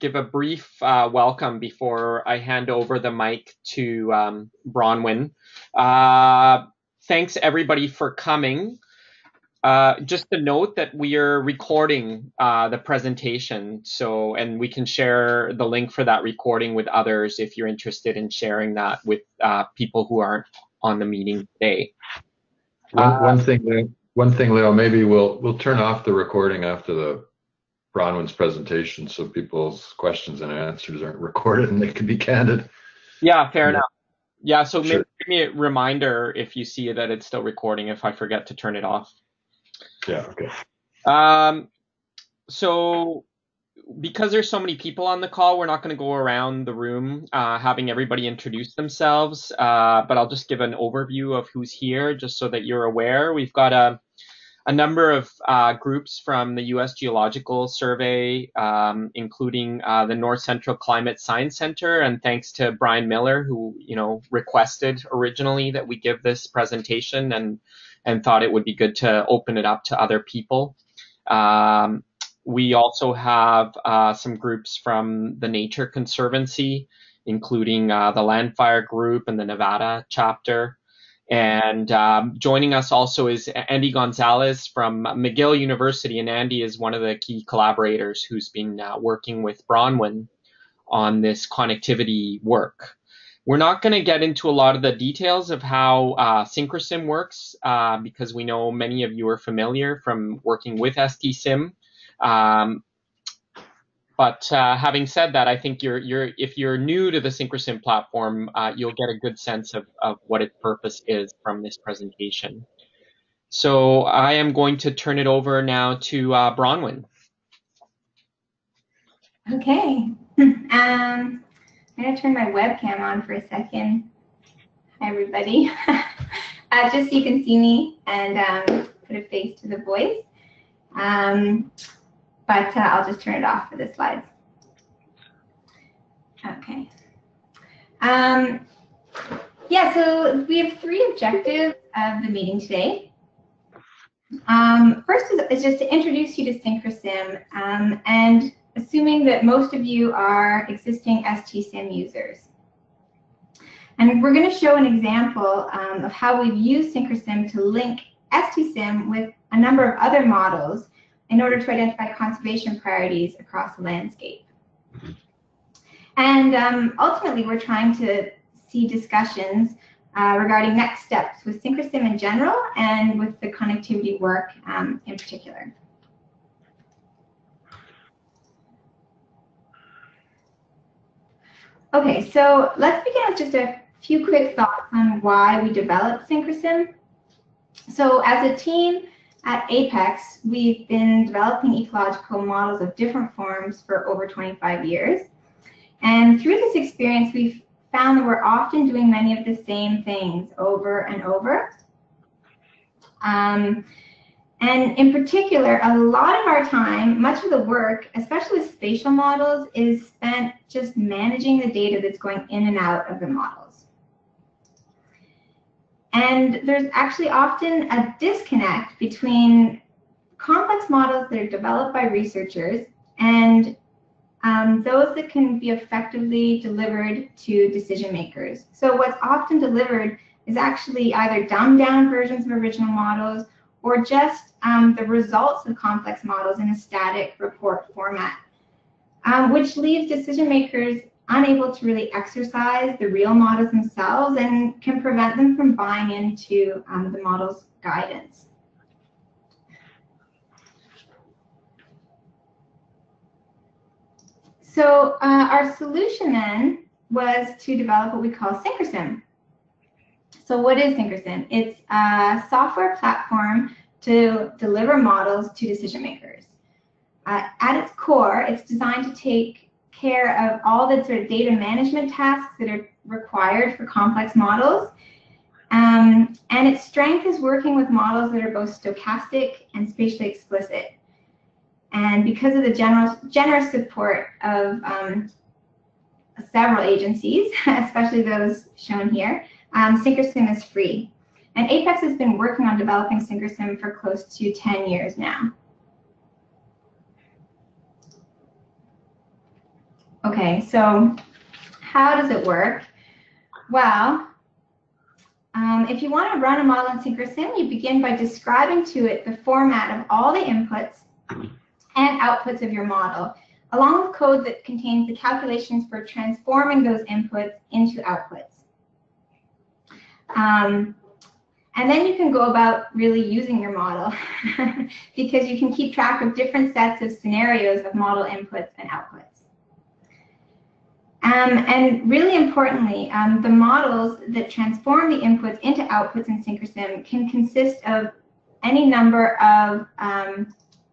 give a brief welcome before I hand over the mic to Bronwyn. Thanks everybody for coming. Just to note that we are recording the presentation, so, and we can share the link for that recording with others if you're interested in sharing that with people who aren't on the meeting today. One thing, Leo, maybe we'll turn off the recording after the Bronwyn's presentation, so people's questions and answers aren't recorded and they can be candid. Yeah, fair enough. Yeah, so sure. Maybe give me a reminder if you see that it's still recording if I forget to turn it off. Yeah, okay. So because there's so many people on the call, we're not going to go around the room having everybody introduce themselves, but I'll just give an overview of who's here just so that you're aware. We've got a number of groups from the U.S. Geological Survey, including the North Central Climate Science Center, and thanks to Brian Miller, who, you know, requested originally that we give this presentation and thought it would be good to open it up to other people. We also have some groups from the Nature Conservancy, including the Landfire Group and the Nevada Chapter. And joining us also is Andy Gonzalez from McGill University, and Andy is one of the key collaborators who's been working with Bronwyn on this connectivity work. We're not going to get into a lot of the details of how SyncroSim works because we know many of you are familiar from working with ST-Sim. But having said that, I think if you're new to the SyncroSim platform, you'll get a good sense of what its purpose is from this presentation. So I am going to turn it over now to Bronwyn. Okay. I'm going to turn my webcam on for a second. Hi, everybody. Just so you can see me and put a face to the voice. But I'll just turn it off for the slides. Okay. Yeah, so we have three objectives of the meeting today. First is just to introduce you to SyncroSim, and assuming that most of you are existing ST-Sim users. And we're going to show an example of how we've used SyncroSim to link ST-Sim with a number of other models in order to identify conservation priorities across the landscape. And ultimately, we're trying to see discussions regarding next steps with SyncroSim in general and with the connectivity work in particular. Okay, so let's begin with just a few quick thoughts on why we developed SyncroSim. So as a team at Apex, we've been developing ecological models of different forms for over 25 years. And through this experience, we've found that we're often doing many of the same things over and over. And in particular, a lot of our time, much of the work, especially with spatial models, is spent just managing the data that's going in and out of the models. And there's actually often a disconnect between complex models that are developed by researchers and those that can be effectively delivered to decision makers. So what's often delivered is actually either dumbed down versions of original models or just the results of complex models in a static report format, which leaves decision makers unable to really exercise the real models themselves and can prevent them from buying into the model's guidance. So our solution then was to develop what we call SyncroSim. So what is SyncroSim? It's a software platform to deliver models to decision makers. At its core, it's designed to take care of all the sort of data management tasks that are required for complex models. And its strength is working with models that are both stochastic and spatially explicit. And because of the generous support of several agencies, especially those shown here, SyncroSim is free. And Apex has been working on developing SyncroSim for close to 10 years now. Okay, so how does it work? Well, if you want to run a model in SyncroSim, you begin by describing to it the format of all the inputs and outputs of your model, along with code that contains the calculations for transforming those inputs into outputs. And then you can go about really using your model because you can keep track of different sets of scenarios of model inputs and outputs. And really importantly, the models that transform the inputs into outputs in SyncroSim can consist of any number of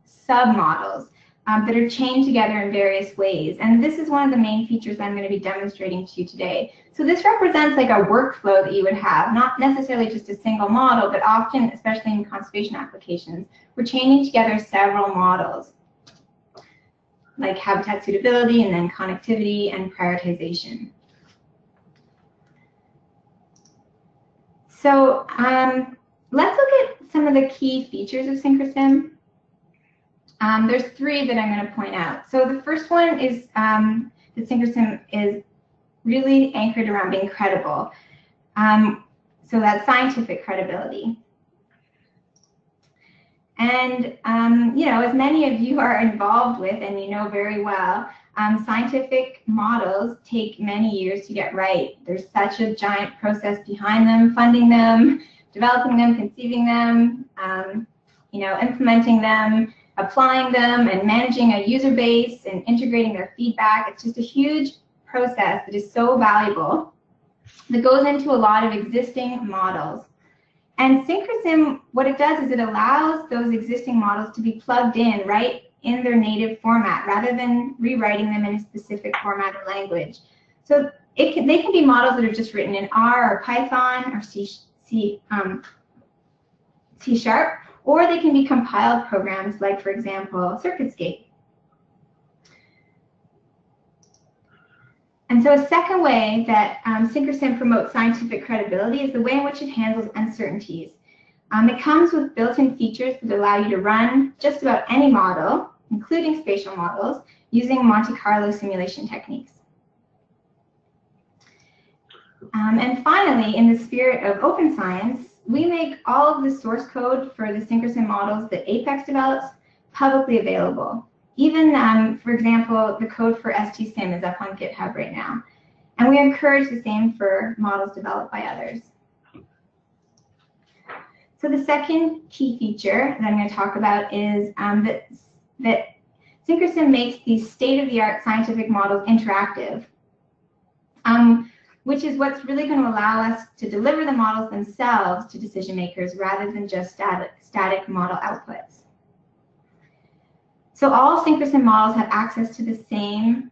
sub-models that are chained together in various ways. And this is one of the main features I'm going to be demonstrating to you today. So this represents like a workflow that you would have, not necessarily just a single model, but often, especially in conservation applications, we're chaining together several models, like habitat suitability and then connectivity and prioritization. So let's look at some of the key features of SyncroSim. There's three that I'm going to point out. So the first one is that SyncroSim is really anchored around being credible. So that's scientific credibility. And, you know, as many of you are involved with and you know very well, scientific models take many years to get right. There's such a giant process behind them, funding them, developing them, conceiving them, you know, implementing them, applying them, and managing a user base and integrating their feedback. It's just a huge process that is so valuable that goes into a lot of existing models. And SyncroSim, what it does is it allows those existing models to be plugged in right in their native format rather than rewriting them in a specific format or language. So it can, they can be models that are just written in R or Python or C#, or they can be compiled programs like, for example, Circuitscape. And so a second way that SyncroSim promotes scientific credibility is the way in which it handles uncertainties. It comes with built-in features that allow you to run just about any model, including spatial models, using Monte Carlo simulation techniques. And finally, in the spirit of open science, we make all of the source code for the SyncroSim models that Apex develops publicly available. Even, for example, the code for ST-Sim is up on GitHub right now. And we encourage the same for models developed by others. So the second key feature that I'm going to talk about is that SyncroSim makes these state-of-the-art scientific models interactive, which is what's really going to allow us to deliver the models themselves to decision makers rather than just static model outputs. So all SyncroSim models have access to the same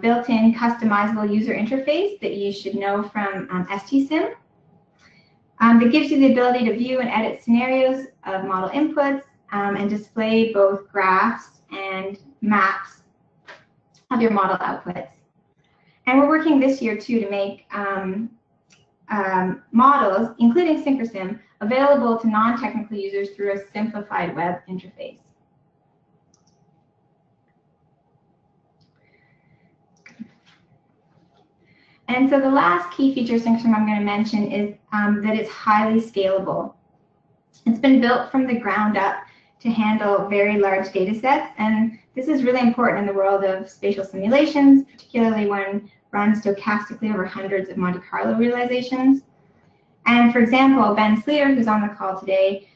built-in customizable user interface that you should know from ST-Sim. That gives you the ability to view and edit scenarios of model inputs and display both graphs and maps of your model outputs. And we're working this year, too, to make models, including SyncroSim, available to non-technical users through a simplified web interface. And so the last key feature SyncroSim I'm going to mention is that it's highly scalable. It's been built from the ground up to handle very large data sets, and this is really important in the world of spatial simulations, particularly when run stochastically over hundreds of Monte Carlo realizations. And for example, Ben Sleer, who's on the call today,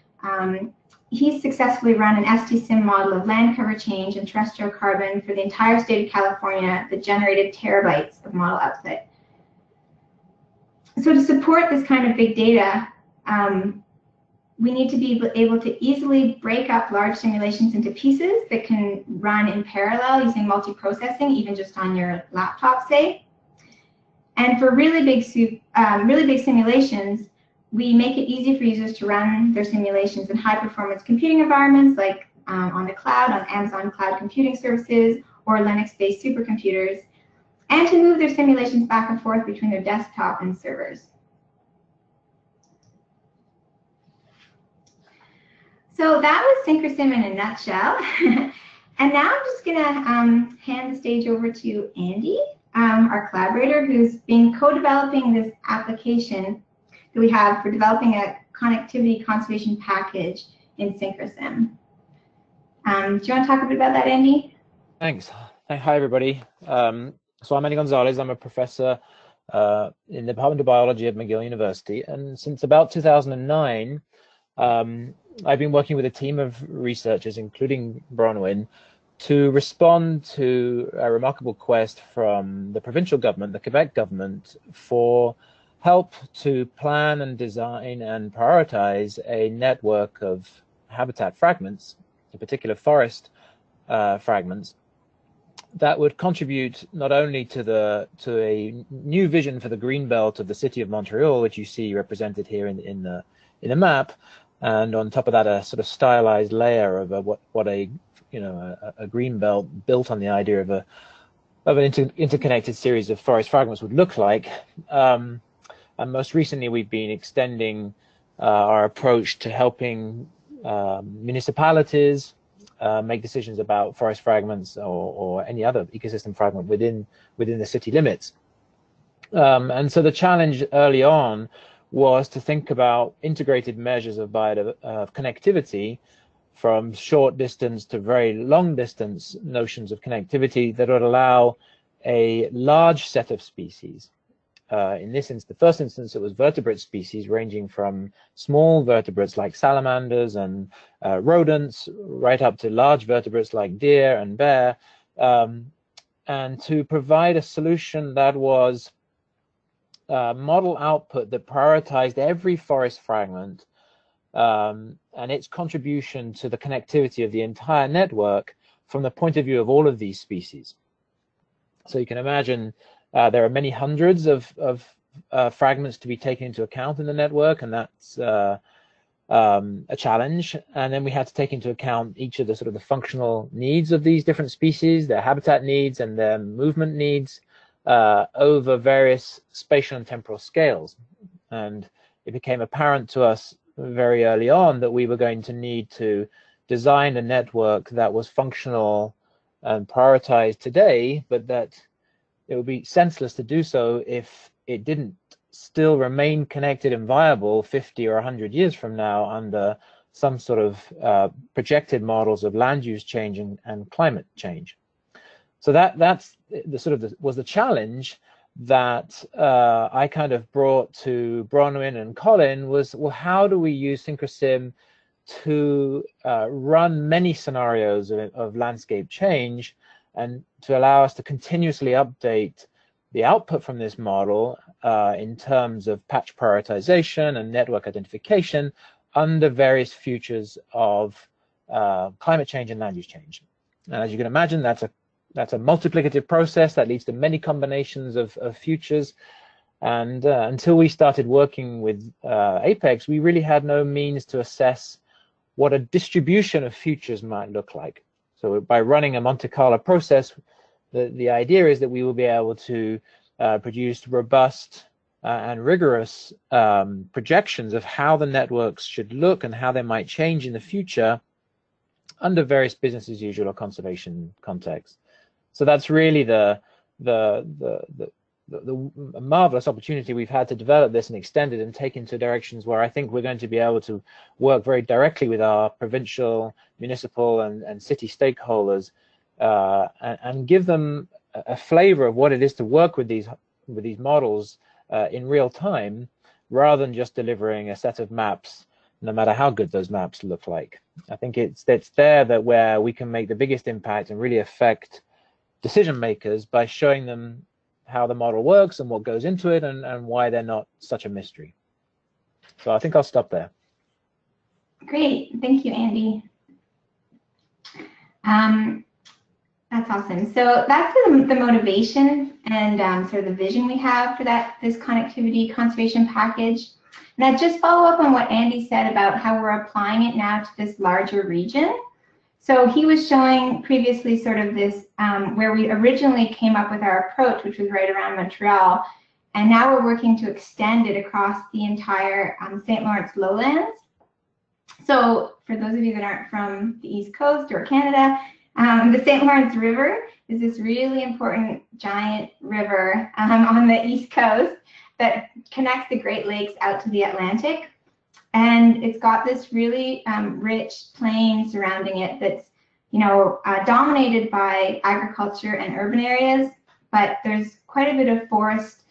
he's successfully run an ST-Sim model of land cover change and terrestrial carbon for the entire state of California that generated terabytes of model output. So to support this kind of big data, we need to be able to easily break up large simulations into pieces that can run in parallel using multiprocessing, even just on your laptop, say. And for really big simulations, we make it easy for users to run their simulations in high-performance computing environments, like on the cloud, on Amazon Cloud Computing Services, or Linux-based supercomputers, and to move their simulations back and forth between their desktop and servers. So that was SyncroSim in a nutshell. And now I'm just going to hand the stage over to Andy, our collaborator, who's been co-developing this application that we have for developing a connectivity conservation package in SyncroSim. Do you want to talk a bit about that, Andy? Thanks. Hi, everybody. So I'm Andy Gonzalez. I'm a professor in the Department of Biology at McGill University. And since about 2009, I've been working with a team of researchers, including Bronwyn, to respond to a remarkable quest from the provincial government, the Quebec government, for help to plan and design and prioritize a network of habitat fragments, in particular forest fragments, that would contribute not only to a new vision for the green belt of the city of Montreal, which you see represented here in the map, and on top of that, a sort of stylized layer of a green belt built on the idea of an interconnected series of forest fragments would look like. And most recently, we've been extending our approach to helping municipalities make decisions about forest fragments or any other ecosystem fragment within the city limits. And so the challenge early on was to think about integrated measures of connectivity, from short distance to very long distance notions of connectivity that would allow a large set of species. In this instance, the first instance, it was vertebrate species ranging from small vertebrates like salamanders and rodents, right up to large vertebrates like deer and bear, and to provide a solution that was model output that prioritized every forest fragment and its contribution to the connectivity of the entire network from the point of view of all of these species. So you can imagine there are many hundreds of fragments to be taken into account in the network, and that's a challenge. And then we had to take into account each of the sort of the functional needs of these different species, their habitat needs and their movement needs over various spatial and temporal scales. And it became apparent to us very early on that we were going to need to design a network that was functional and prioritized today, but that it would be senseless to do so if it didn't still remain connected and viable 50 or 100 years from now under some sort of projected models of land use change and climate change. So that was the challenge that I kind of brought to Bronwyn and Colin was, well, how do we use SyncroSim to run many scenarios of landscape change and to allow us to continuously update the output from this model in terms of patch prioritization and network identification under various futures of climate change and land use change. And as you can imagine, that's a multiplicative process that leads to many combinations of futures. And until we started working with Apex, we really had no means to assess what a distribution of futures might look like. So by running a Monte Carlo process, the idea is that we will be able to produce robust and rigorous projections of how the networks should look and how they might change in the future under various business as usual or conservation contexts. So that's really the marvelous opportunity we've had to develop this and extend it and take into directions where I think we're going to be able to work very directly with our provincial, municipal, and city stakeholders and give them a flavor of what it is to work with these models in real time, rather than just delivering a set of maps, no matter how good those maps look like. I think it's there that where we can make the biggest impact and really affect decision makers by showing them how the model works and what goes into it and why they're not such a mystery. So I think I'll stop there. Great, thank you, Andy. That's awesome. So that's the motivation and sort of the vision we have for this connectivity conservation package. And I'd just follow up on what Andy said about how we're applying it now to this larger region. So he was showing previously sort of this, where we originally came up with our approach, which was right around Montreal, and now we're working to extend it across the entire St. Lawrence lowlands. So for those of you that aren't from the East Coast or Canada, The St. Lawrence River is this really important giant river on the East Coast that connects the Great Lakes out to the Atlantic. And it's got this really rich plain surrounding it that's, you know, dominated by agriculture and urban areas, but there's quite a bit of forest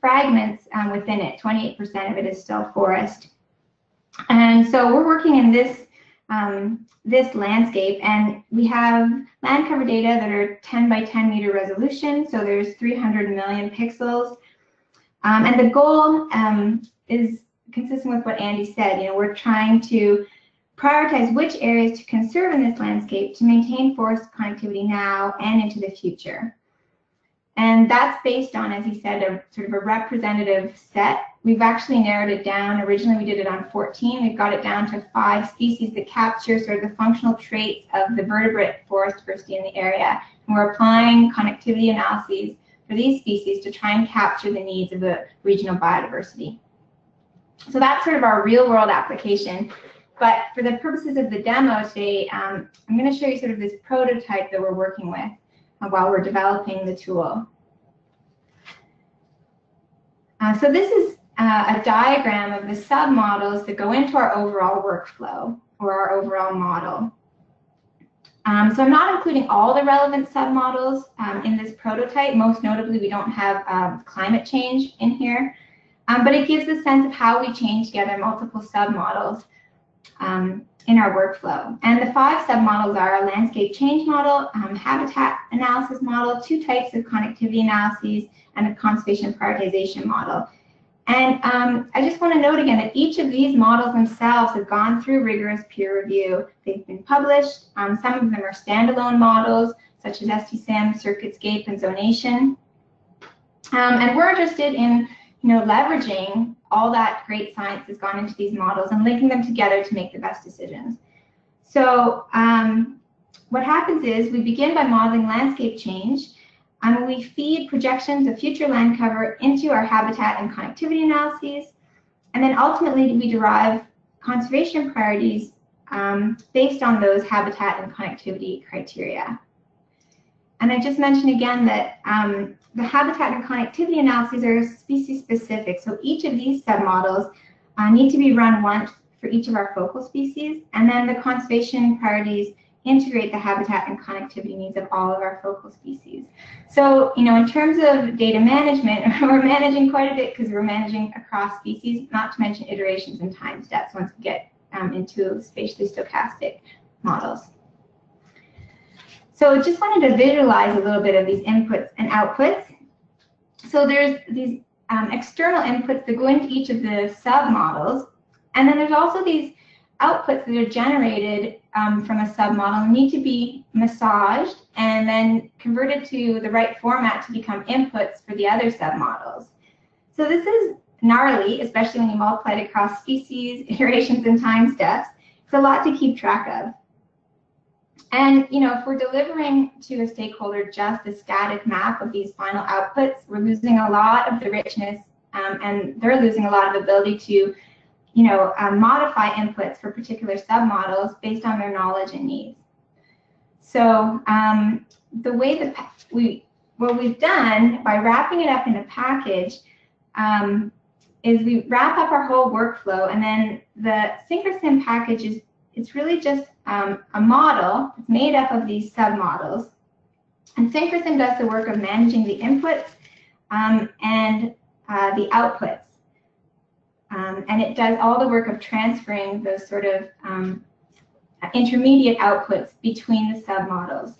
fragments within it. 28% of it is still forest. And so we're working in this this landscape, and we have land cover data that are 10 by 10 meter resolution, so there's 300 million pixels. And the goal is consistent with what Andy said. You know, we're trying to prioritize which areas to conserve in this landscape to maintain forest connectivity now and into the future. And that's based on, as he said, a sort of a representative set. We've actually narrowed it down. Originally, we did it on 14. We've got it down to 5 species that capture sort of the functional traits of the vertebrate forest diversity in the area. And we're applying connectivity analyses for these species to try and capture the needs of the regional biodiversity. So that's sort of our real-world application. But for the purposes of the demo today, I'm going to show you sort of this prototype that we're working with while we're developing the tool. So this is a diagram of the submodels that go into our overall workflow or our overall model. So I'm not including all the relevant submodels in this prototype. Most notably, we don't have climate change in here, but it gives a sense of how we change together multiple submodels in our workflow. And the 5 submodels are a landscape change model, habitat analysis model, 2 types of connectivity analyses, and a conservation prioritization model. And I just want to note again that each of these models themselves have gone through rigorous peer review. They've been published. Some of them are standalone models, such as ST-Sim, Circuitscape, and Zonation. And we're interested in, you know, leveraging all that great science that's gone into these models and linking them together to make the best decisions. So what happens is we begin by modeling landscape change. We feed projections of future land cover into our habitat and connectivity analyses, and then ultimately we derive conservation priorities based on those habitat and connectivity criteria. And I just mentioned again that the habitat and connectivity analyses are species-specific, so each of these submodels need to be run once for each of our focal species, and then the conservation priorities integrate the habitat and connectivity needs of all of our focal species. So, you know, in terms of data management, we're managing quite a bit because we're managing across species, not to mention iterations and time steps once we get into spatially stochastic models. So just wanted to visualize a little bit of these inputs and outputs. So there's these external inputs that go into each of the submodels, and then there's also these outputs that are generated from a submodel need to be massaged and then converted to the right format to become inputs for the other submodels. So this is gnarly, especially when you multiply it across species, iterations, and time steps. It's a lot to keep track of. And, you know, if we're delivering to a stakeholder just a static map of these final outputs, we're losing a lot of the richness, and they're losing a lot of ability to, you know, modify inputs for particular submodels based on their knowledge and needs. So the way that what we've done by wrapping it up in a package is we wrap up our whole workflow, and then the SyncroSim package is it's really just a model made up of these submodels, and SyncroSim does the work of managing the inputs and the outputs. And it does all the work of transferring those sort of intermediate outputs between the submodels.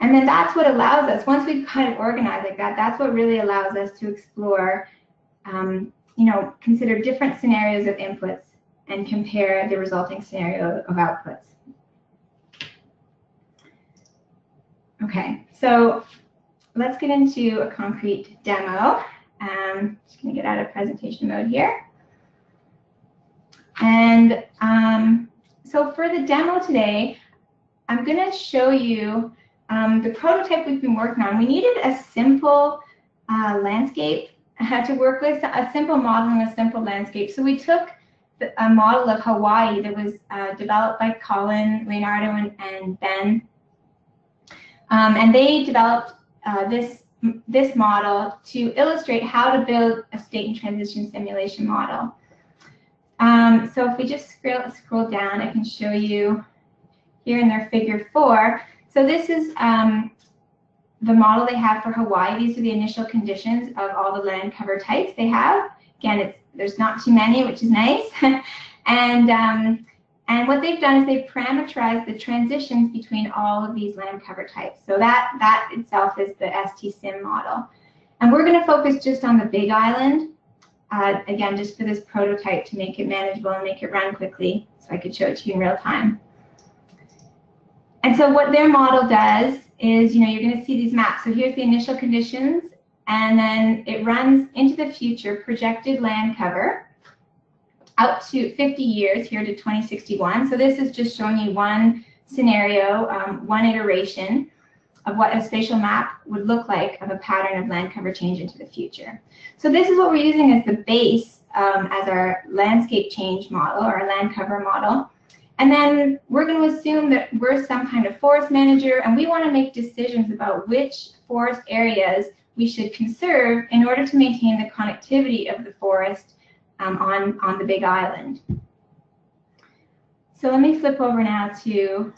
And then that's what allows us, once we've got it organized like that, that's what really allows us to explore, you know, consider different scenarios of inputs and compare the resulting scenario of outputs. Okay, so let's get into a concrete demo. Just going to get out of presentation mode here. And so for the demo today, I'm going to show you the prototype we've been working on. We needed a simple landscape to work with, a simple model and a simple landscape. So we took a model of Hawaii that was developed by Colin, Leonardo, and Ben And they developed this model to illustrate how to build a state and transition simulation model. So if we just scroll down, I can show you here in their figure 4. So this is the model they have for Hawaii. These are the initial conditions of all the land cover types they have. Again, there's not too many, which is nice. And what they've done is they've parameterized the transitions between all of these land cover types. So that itself is the ST-Sim model. And we're going to focus just on the Big Island, again, just for this prototype to make it manageable and make it run quickly so I could show it to you in real time. And so what their model does is, you know, you're going to see these maps. So here's the initial conditions, and then it runs into the future projected land cover out to 50 years, here to 2061. So this is just showing you one scenario, one iteration of what a spatial map would look like of a pattern of land cover change into the future. So this is what we're using as the base as our landscape change model or our land cover model. And then we're going to assume that we're some kind of forest manager, and we want to make decisions about which forest areas we should conserve in order to maintain the connectivity of the forest on the Big Island. So let me flip over now to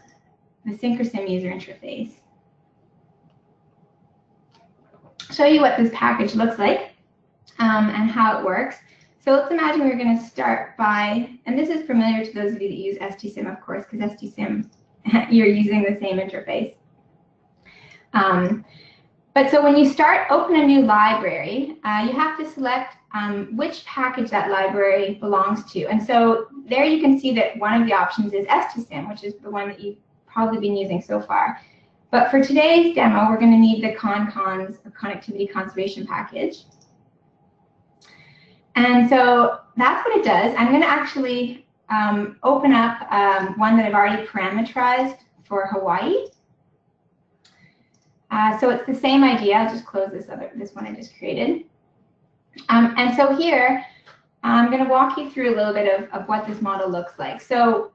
the SyncroSim user interface. Show you what this package looks like and how it works. So let's imagine we're going to start by, and this is familiar to those of you that use ST-Sim, of course, because ST-Sim, you're using the same interface. But so when you start, open a new library, you have to select which package that library belongs to. And so there you can see that one of the options is ST-Sim, which is the one that you've probably been using so far. But for today's demo, we're going to need the ConCons, or Connectivity Conservation Package. And so that's what it does. I'm going to actually open up one that I've already parameterized for Hawaii. So it's the same idea. I'll just close this one I just created. And so here, I'm going to walk you through a little bit of what this model looks like. So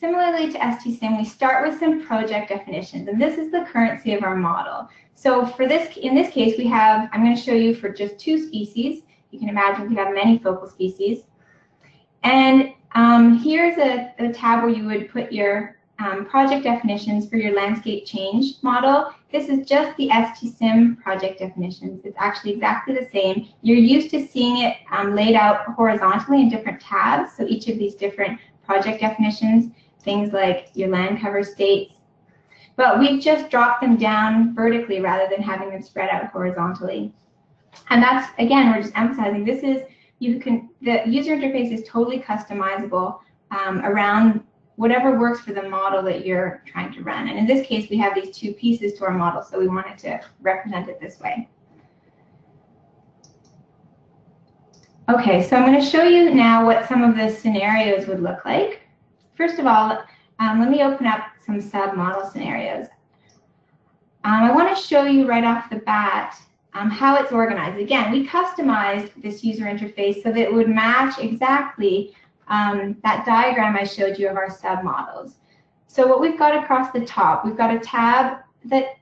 similarly to ST-Sim, we start with some project definitions, and this is the currency of our model. So for this, in this case, we have, I'm going to show you for just 2 species. You can imagine we have many focal species. And here's a tab where you would put your project definitions for your landscape change model. This is just the ST-Sim project definitions. It's actually exactly the same. You're used to seeing it laid out horizontally in different tabs. So each of these different project definitions, things like your land cover states. But we've just dropped them down vertically rather than having them spread out horizontally. And that's, again, we're just emphasizing this is, the user interface is totally customizable around whatever works for the model that you're trying to run. And in this case, we have these 2 pieces to our model, so we wanted to represent it this way. Okay, so I'm going to show you now what some of the scenarios would look like. First of all, let me open up some sub-model scenarios. I want to show you right off the bat how it's organized. Again, we customized this user interface so that it would match exactly that diagram I showed you of our submodels. So what we've got across the top, we've got a tab that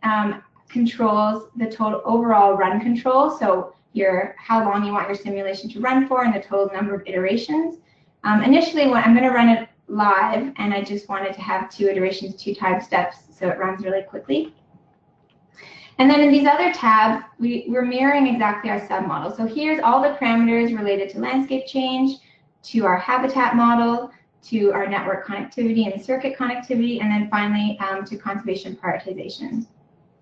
controls the total overall run control, so your how long you want your simulation to run for and the total number of iterations. Initially, I'm going to run it live, and I just wanted to have 2 iterations, 2 time steps, so it runs really quickly. And then in these other tabs, we're mirroring exactly our submodel. So here's all the parameters related to landscape change, to our habitat model, to our network connectivity and circuit connectivity, and then finally to conservation prioritization.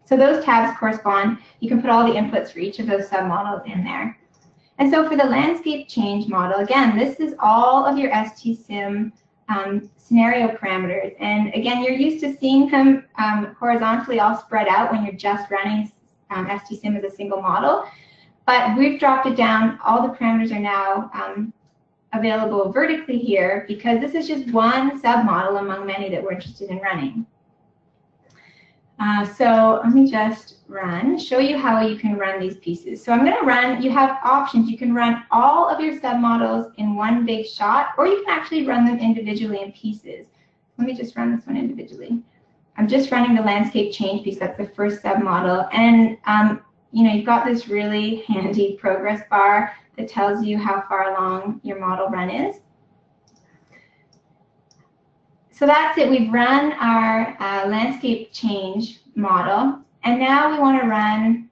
So those tabs correspond. You can put all the inputs for each of those submodels in there. And so for the landscape change model, again, this is all of your ST-Sim scenario parameters. And again, you're used to seeing them horizontally all spread out when you're just running ST-Sim as a single model. But we've dropped it down. All the parameters are now available vertically here because this is just one submodel among many that we're interested in running. So let me just show you how you can run these pieces. So I'm going to run, you have options. You can run all of your submodels in one big shot, or you can actually run them individually in pieces. Let me just run this one individually. I'm just running the landscape change piece. That's the first submodel. And you know, you've got this really handy progress bar that tells you how far along your model run is. So that's it. We've run our landscape change model, and now we want to run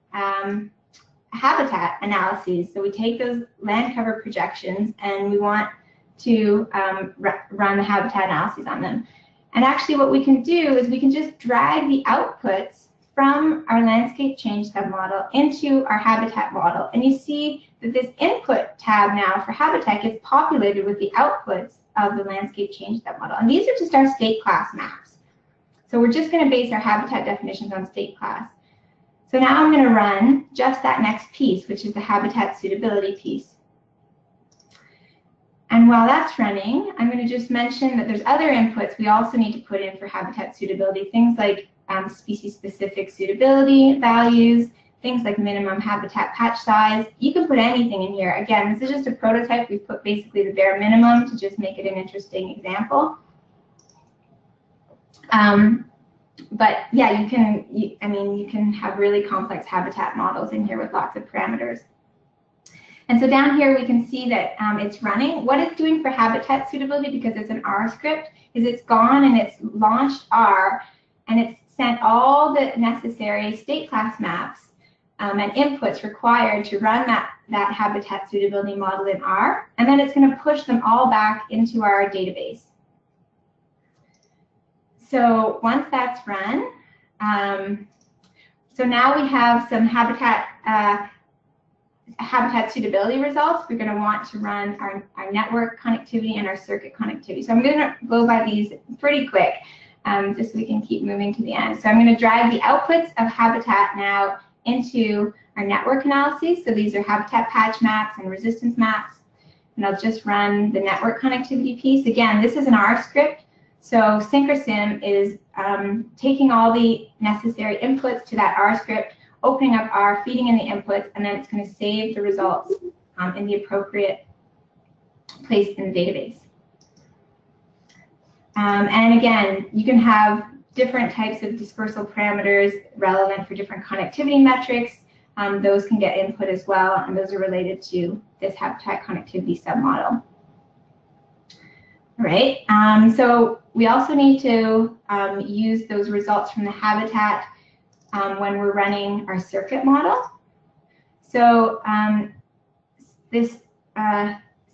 habitat analyses. So we take those land cover projections and we want to run the habitat analyses on them. And actually what we can do is we can just drag the outputs from our landscape change submodel into our habitat model. And you see that this input tab now for habitat gets populated with the outputs of the landscape change submodel. And these are just our state class maps. So we're just going to base our habitat definitions on state class. So now I'm going to run just that next piece, which is the habitat suitability piece. And while that's running, I'm going to just mention that there's other inputs we also need to put in for habitat suitability, things like species-specific suitability values, things like minimum habitat patch size. You can put anything in here. Again, this is just a prototype. We've put basically the bare minimum to just make it an interesting example. But yeah, you can, I mean, you can have really complex habitat models in here with lots of parameters. And so down here, we can see that it's running. What it's doing for habitat suitability, because it's an R script, is it's gone and it's launched R, and it's sent all the necessary state class maps and inputs required to run that habitat suitability model in R, and then it's going to push them all back into our database. So once that's run, so now we have some habitat suitability results. We're going to want to run our network connectivity and our circuit connectivity. So I'm going to go by these pretty quick, just so we can keep moving to the end. So I'm going to drag the outputs of habitat now into our network analyses. So these are habitat patch maps and resistance maps. And I'll just run the network connectivity piece. Again, this is an R script. So SyncroSim is taking all the necessary inputs to that R script, opening up R, feeding in the inputs, and then it's going to save the results in the appropriate place in the database. And again, you can have different types of dispersal parameters relevant for different connectivity metrics. Those can get input as well, and those are related to this habitat connectivity submodel. All right, so we also need to use those results from the habitat when we're running our circuit model. So this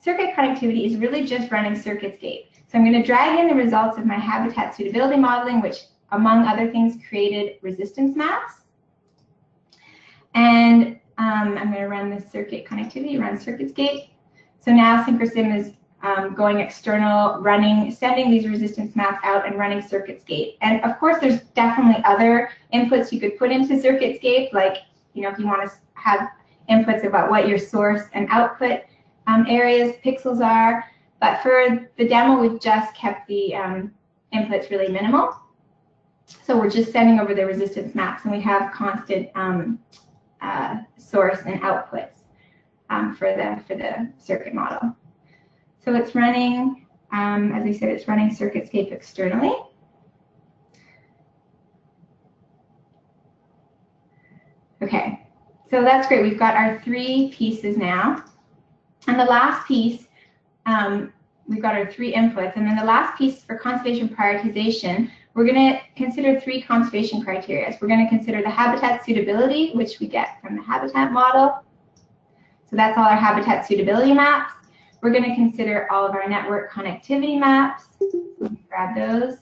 circuit connectivity is really just running Circuitscape. So I'm going to drag in the results of my habitat suitability modeling, which, among other things, created resistance maps. And I'm going to run the circuit connectivity, run Circuitscape. So now SyncroSim is going external, sending these resistance maps out and running Circuitscape. And of course, there's definitely other inputs you could put into Circuitscape, like, you know, if you want to have inputs about what your source and output areas, pixels are. But for the demo, we've just kept the inputs really minimal. So we're just sending over the resistance maps, and we have constant source and outputs for the circuit model. So it's running, as I said, it's running Circuitscape externally. Okay, so that's great. We've got our three pieces now, and the last piece. We've got our three inputs, and then the last piece for conservation prioritization, we're going to consider three conservation criteria. We're going to consider the habitat suitability, which we get from the habitat model. So that's all our habitat suitability maps. We're going to consider all of our network connectivity maps. Grab those.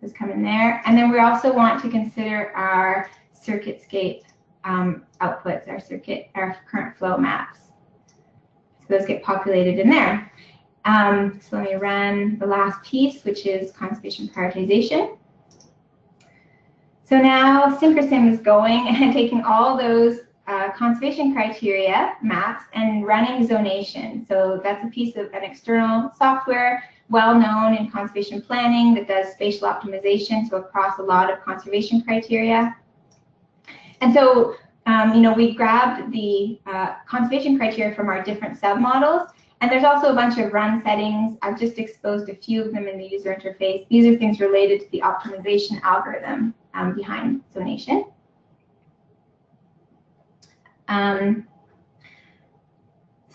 Those come in there. And then we also want to consider our Circuitscape outputs, our current flow maps. So those get populated in there. So let me run the last piece, which is conservation prioritization. So now SyncroSim is going and taking all those conservation criteria maps and running zonation. So that's a piece of an external software well known in conservation planning that does spatial optimization, so across a lot of conservation criteria. And so, you know, we grabbed the conservation criteria from our different submodels, And there's also a bunch of run settings. I've just exposed a few of them in the user interface. These are things related to the optimization algorithm behind Zonation.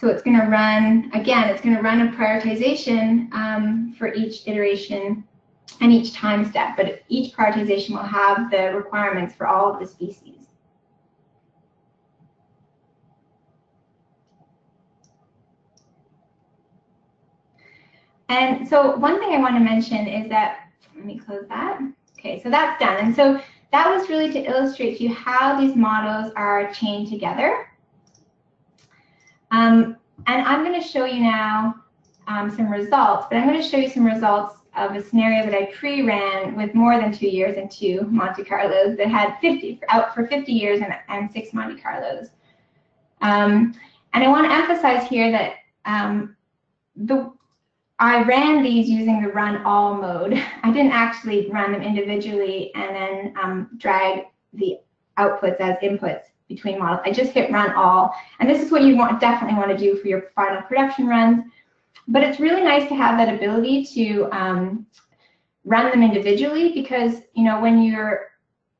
So it's going to run, again, it's going to run a prioritization for each iteration and each time step, but each prioritization will have the requirements for all of the species. And so one thing I want to mention is that, let me close that. Okay, so that's done. And so that was really to illustrate to you how these models are chained together. And I'm going to show you now some results, but I'm going to show you some results of a scenario that I pre-ran with more than 2 years and 2 Monte Carlos that had 50 out for 50 years and 6 Monte Carlos. And I want to emphasize here that I ran these using the run all mode. I didn't actually run them individually and then drag the outputs as inputs between models. I just hit run all, and this is what you definitely want to do for your final production runs. But it's really nice to have that ability to run them individually, because you know when you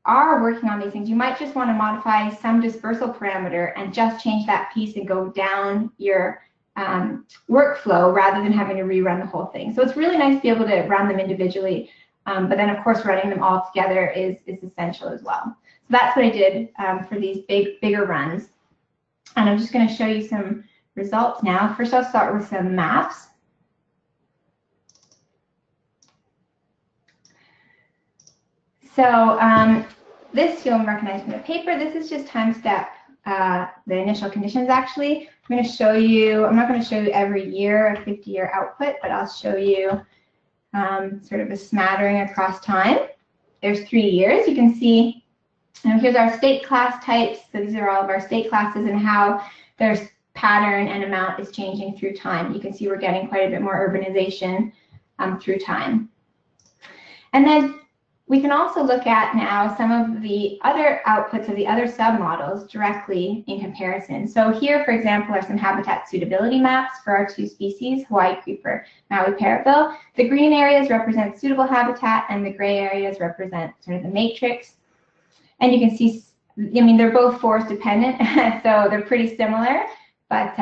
are working on these things, you might just want to modify some dispersal parameter and just change that piece and go down your workflow rather than having to rerun the whole thing. So it's really nice to be able to run them individually, but then of course running them all together is essential as well. That's what I did for these bigger runs. And I'm just going to show you some results now. First, I'll start with some maps. So this you'll recognize from the paper. This is just time step, the initial conditions actually. I'm going to show you, I'm not going to show you every year, a 50-year output, but I'll show you sort of a smattering across time. There's 3 years. You can see. And here's our state class types. So these are all of our state classes and how their pattern and amount is changing through time. You can see we're getting quite a bit more urbanization through time. And then we can also look at now some of the other outputs of the other submodels directly in comparison. So here, for example, are some habitat suitability maps for our 2 species, Hawaii creeper, Maui parrotbill. The green areas represent suitable habitat, and the gray areas represent sort of the matrix. And you can see, I mean, they're both forest dependent, so they're pretty similar. But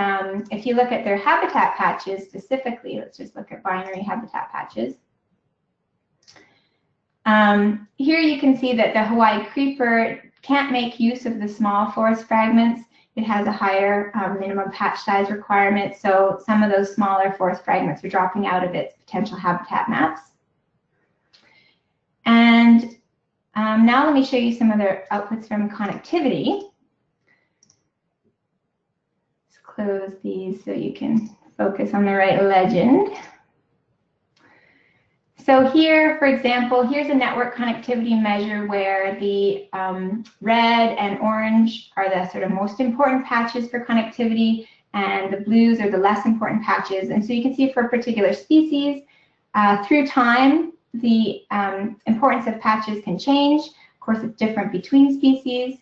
if you look at their habitat patches specifically, let's just look at binary habitat patches. Here you can see that the Hawaii creeper can't make use of the small forest fragments. It has a higher minimum patch size requirement, so some of those smaller forest fragments are dropping out of its potential habitat maps. And now let me show you some other outputs from connectivity. Let's close these so you can focus on the right legend. So here, for example, here's a network connectivity measure where the red and orange are the sort of most important patches for connectivity, and the blues are the less important patches. And so you can see for a particular species through time, the importance of patches can change. Of course, it's different between species.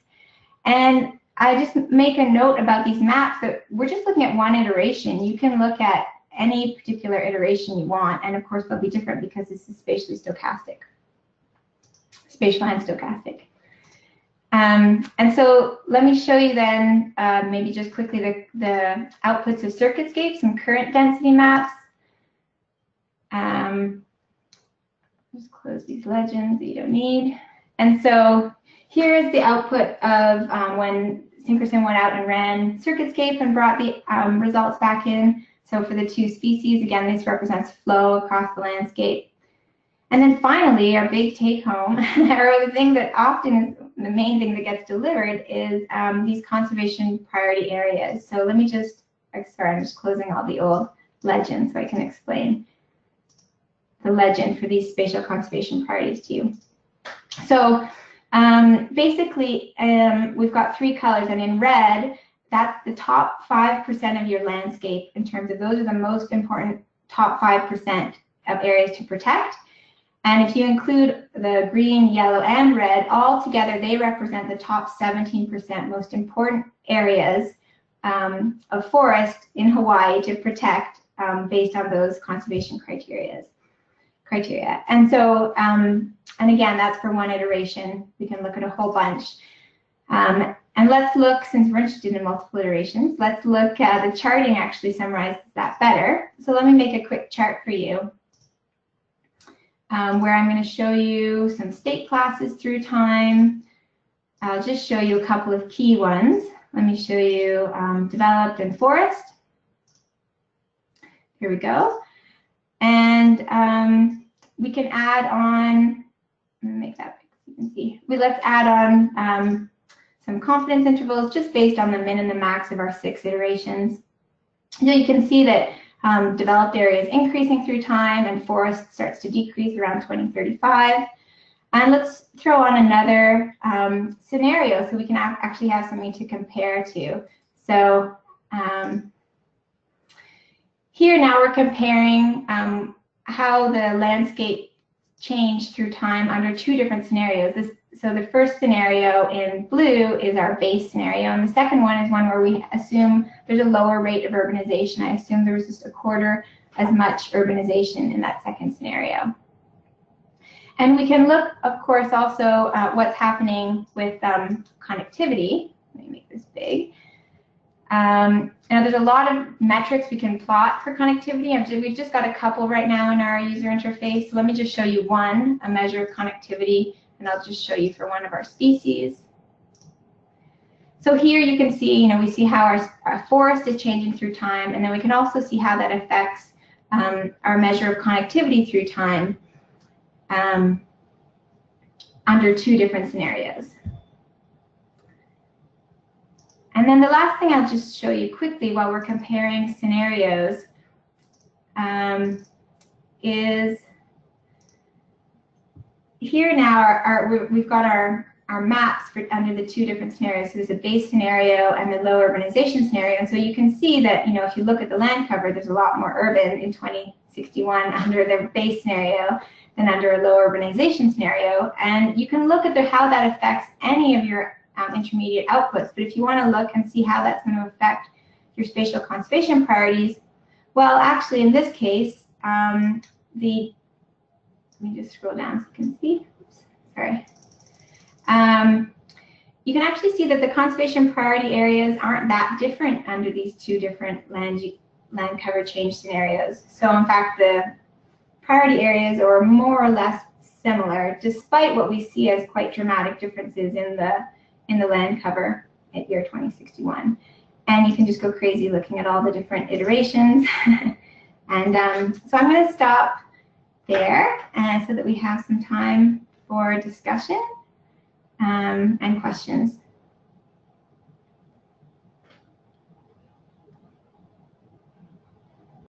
And I just make a note about these maps that we're just looking at one iteration. You can look at any particular iteration you want, and of course they'll be different because this is spatially stochastic, spatial and stochastic. And so let me show you then maybe just quickly the outputs of Circuitscape, some current density maps. Just close these legends that you don't need. And so here's the output of when SyncroSim went out and ran Circuitscape and brought the results back in. So for the 2 species, again, this represents flow across the landscape. And then finally, our big take home, or the thing that often is the main thing that gets delivered, is these conservation priority areas. So let me just, sorry, I'm just closing all the old legends so I can explain the legend for these spatial conservation priorities to you. So basically, we've got 3 colors, and in red, that's the top 5% of your landscape in terms of those are the most important top 5% of areas to protect. And if you include the green, yellow, and red all together, they represent the top 17% most important areas of forest in Hawaii to protect based on those conservation criteria. And so, and again, that's for one iteration. We can look at a whole bunch. And let's look, since we're interested in multiple iterations, let's look at the charting actually summarizes that better. So let me make a quick chart for you where I'm going to show you some state classes through time. I'll just show you a couple of key ones. Let me show you developed and forest. Here we go. And we can add on, let me make that big so you can see. Let's add on some confidence intervals just based on the min and the max of our 6 iterations. So you can see that developed areas increasing through time and forest starts to decrease around 2035. And let's throw on another scenario so we can actually have something to compare to. So here now we're comparing how the landscape changed through time under 2 different scenarios. So the first scenario in blue is our base scenario, and the second one is one where we assume there's a lower rate of urbanization. I assume there was just a quarter as much urbanization in that second scenario. And we can look, of course, also what's happening with connectivity. Let me make this big. Now, there's a lot of metrics we can plot for connectivity. We've just got a couple right now in our user interface. So let me just show you one, a measure of connectivity, and I'll just show you for one of our species. So here you can see, you know, we see how our forest is changing through time, and then we can also see how that affects our measure of connectivity through time. Under 2 different scenarios. And then the last thing I'll just show you quickly while we're comparing scenarios is here now we've got our maps for under the 2 different scenarios. So there's a base scenario and the low urbanization scenario. And so you can see that, you know, if you look at the land cover, there's a lot more urban in 2061 under the base scenario than under a low urbanization scenario. And you can look at how that affects any of your intermediate outputs. But if you want to look and see how that's going to affect your spatial conservation priorities, well, actually, in this case, let me just scroll down so you can see. Oops, sorry. You can actually see that the conservation priority areas aren't that different under these 2 different land cover change scenarios. So, in fact, the priority areas are more or less similar, despite what we see as quite dramatic differences in the land cover at year 2061. And you can just go crazy looking at all the different iterations. And so I'm going to stop there so that we have some time for discussion and questions.